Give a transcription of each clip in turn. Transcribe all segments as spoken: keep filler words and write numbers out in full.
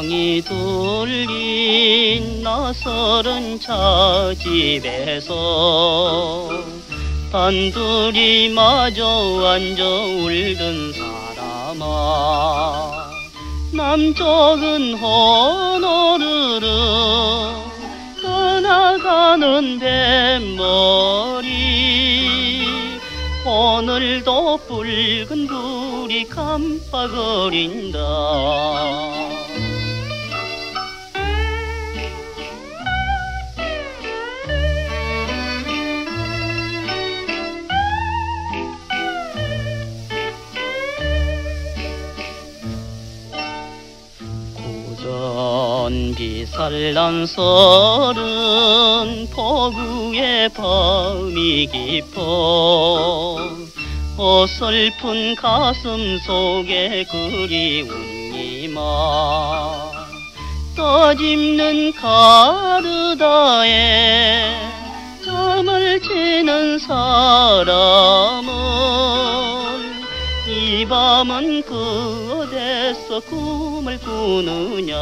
방이 둘린 낯설은 차집에서 단둘이 마저 앉아 울던 사람아, 남쪽은 호노르르 떠나가는 뱃머리, 오늘도 붉은 불이 깜빡거린다. 비살란 서른 폭우의 밤이 깊어 어설픈 가슴 속에 그리운 이마, 떠집는 가르다에 잠을 지는 사람을, 이 밤은 그 어디서 꿈을 꾸느냐.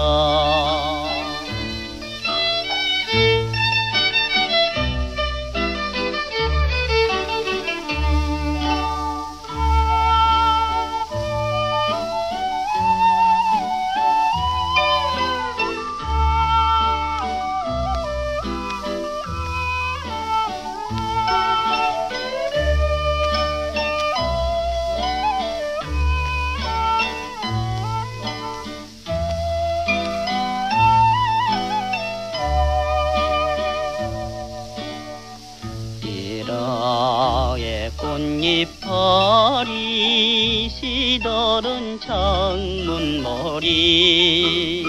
꽃잎파리 시들은 창문머리,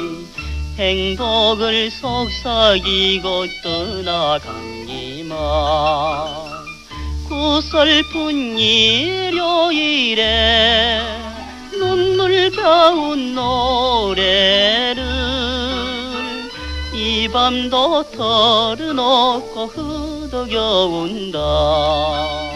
행복을 속삭이고 떠나간 이마, 고설픈 일요일에 눈물겨운 노래를 이 밤도 털어놓고 흐드겨운다.